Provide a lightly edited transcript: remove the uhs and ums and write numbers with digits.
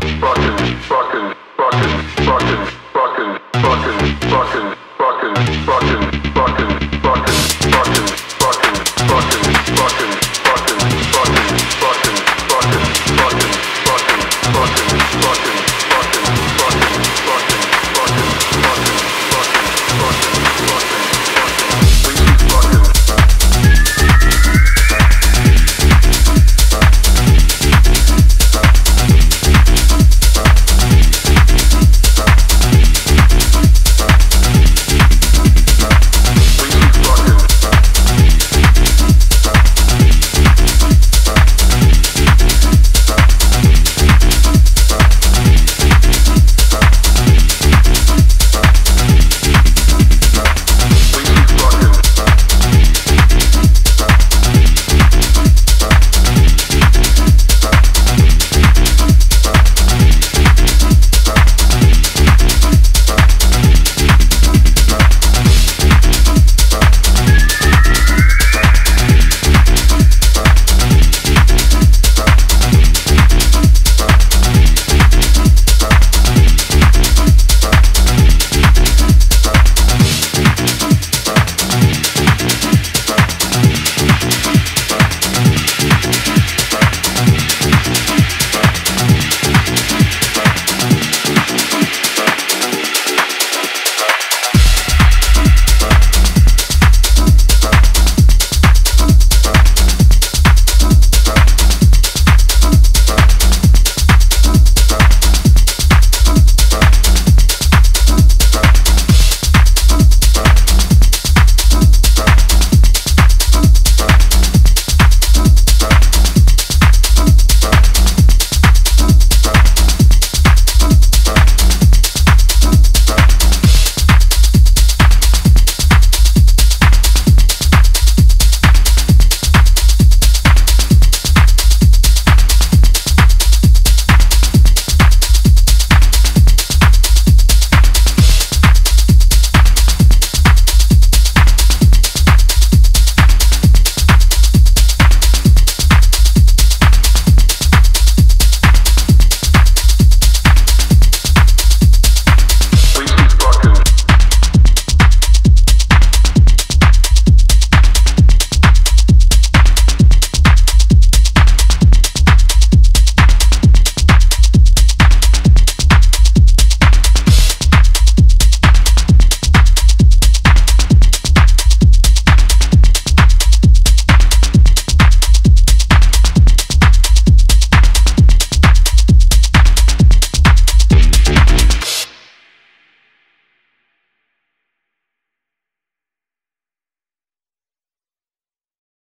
Fuck.